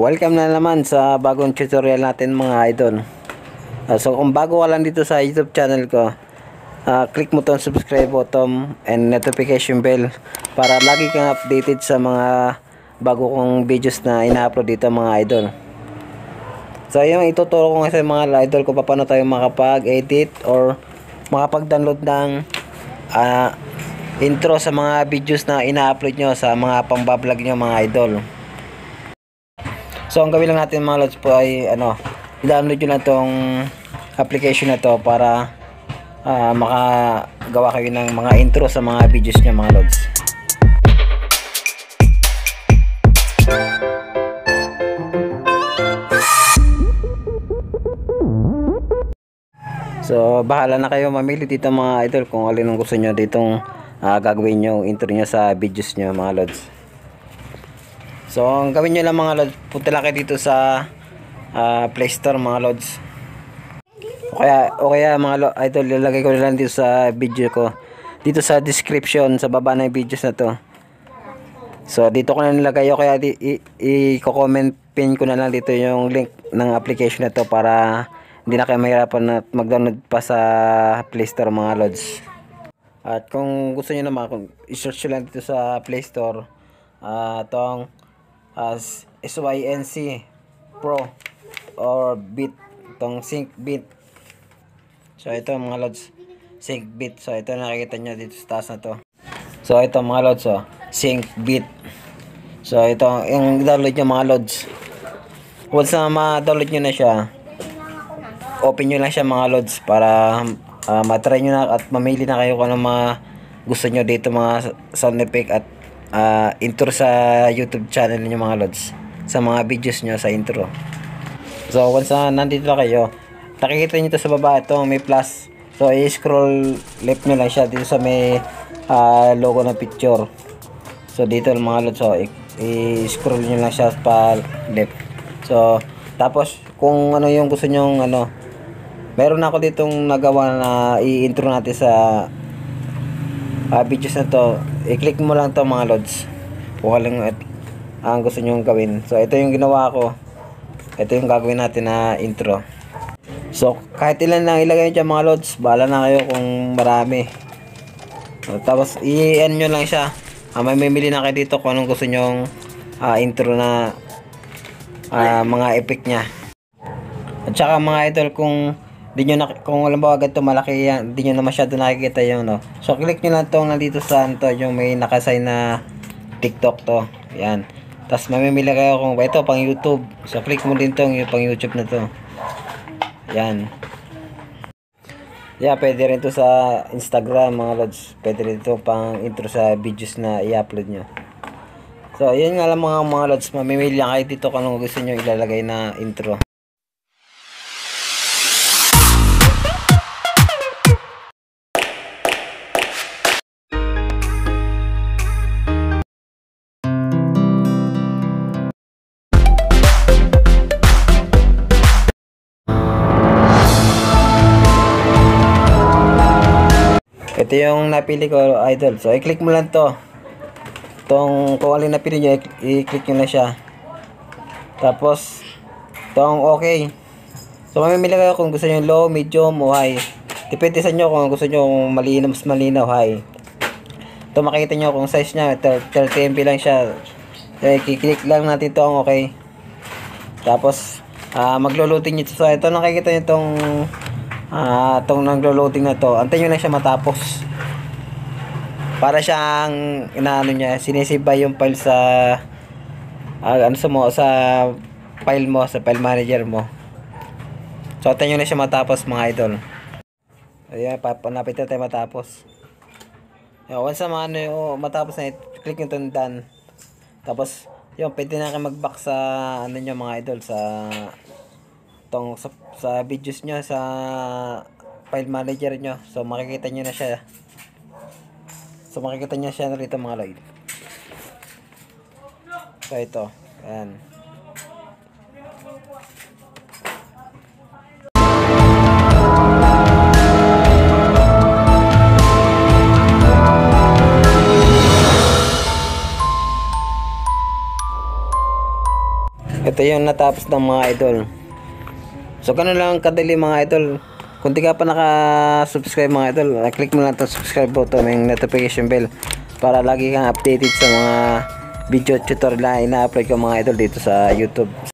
Welcome na naman sa bagong tutorial natin mga idol. So kung bago ka lang dito sa YouTube channel ko, click mo tong subscribe button and notification bell para lagi kang updated sa mga bago kong videos na ina-upload dito mga idol. So yung ituturo ko nga sa mga idol kung paano tayo makapag-edit or makapag-download ng intro sa mga videos na ina-upload nyo sa mga pang-vlog nyo mga idol. So ang gawin lang natin mga lods po ay i-download nyo na itong application na to para makagawa kayo ng mga intro sa mga videos nyo mga lods. So bahala na kayo mamili dito mga idol kung alin ang gusto nyo ditong gagawin nyo intro nyo sa videos nyo mga lods. So, ang gawin nyo lang mga lods, punta lang kayo dito sa Play Store mga lods. O kaya mga idol, lalagay ko lang dito sa video ko. Dito sa description, sa baba ng videos na to. So, dito ko na nilagay. O kaya i-comment pin ko na lang dito yung link ng application na to para hindi na kayo mahirapan at mag-download pa sa Play Store mga lods. At kung gusto nyo naman, i-search lang dito sa Play Store itong as SYNC Pro or Beat, tong Sync Beat. So ito mga lods, Sync Beat. So ito nakikita nyo dito sa taas na to. So ito mga lods, oh, Sync Beat. So ito yung download nyo mga lods. Once na ma-download nyo na siya, open nyo lang siya mga lods para matry nyo na at mamili na kayo kung ano mga gusto nyo dito, mga sound effect at intro sa YouTube channel niyo mga lods, sa mga videos niyo sa intro. So once nandito na kayo, nakikita niyo to sa baba, ito may plus. So i-scroll left niyo lang siya dito sa may logo na picture. So dito mga lods, so i-scroll niyo lang siya pa left. So tapos kung ano yung gusto niyo, meron ako ditong nagawa na i-intro natin sa videos na to. I-click mo lang to mga lods kung halang ang gusto nyong gawin. So ito yung ginawa ko, ito yung gagawin natin na intro. So kahit ilan lang ilagay nyo dyan mga lods, bahala na kayo kung marami. So, tapos i-end nyo lang sya. May mimili na kayo dito kung anong gusto nyong intro na mga epic nya. At saka mga idol, kung alam ba agad ito malaki yan, hindi nyo na masyado nakikita yun, no? So click nyo lang itong nandito sa ito, yung may nakasign na TikTok to, yan. Tapos mamimili kayo kung ito pang YouTube, so click mo din itong pang YouTube na to, yan. Yeah, pwede rin ito sa Instagram mga lods, pwede rin ito pang intro sa videos na i-upload nyo. So yun nga lang mga lods, mamimili lang kayo dito kung anong gusto nyo ilalagay na intro. Ito yung napili ko idol. So i-click mo lang to. Tong kung alin napili nyo, i-click nyo na siya. Tapos tong okay. So mamimili kayo kung gusto nyo low, medium o high. Depende sa nyo kung gusto nyo kung malinaw, mas malinaw high. Ito makikita nyo kung size nya 30 MB lang siya. So i-click lang natin tong okay. Tapos maglulutin nyo ito. So ito nakikita nyo tong itong naglo-loading na to. Antayin nyo lang siya matapos para siyang sinisibay yung file sa sa file manager mo. So antayin nyo lang siya matapos mga idol. Ayan, papanapit na tayo matapos. Ayan, once na matapos na, click nyo itong done. Tapos yun, pwede na kayo mag-back sa nyo mga idol, sa tong sa videos nyo sa file manager nyo. So makikita nyo na siya. So makikita nyo siya rito mga loid. So ito, ayan. Ito yung natapos ng mga idol. So ganun lang kadali mga idol. Kung di ka pa naka-subscribe mga idol, click mo lang itong subscribe button, yung notification bell, para lagi kang updated sa mga video tutorial na ina-upload ko mga idol dito sa YouTube.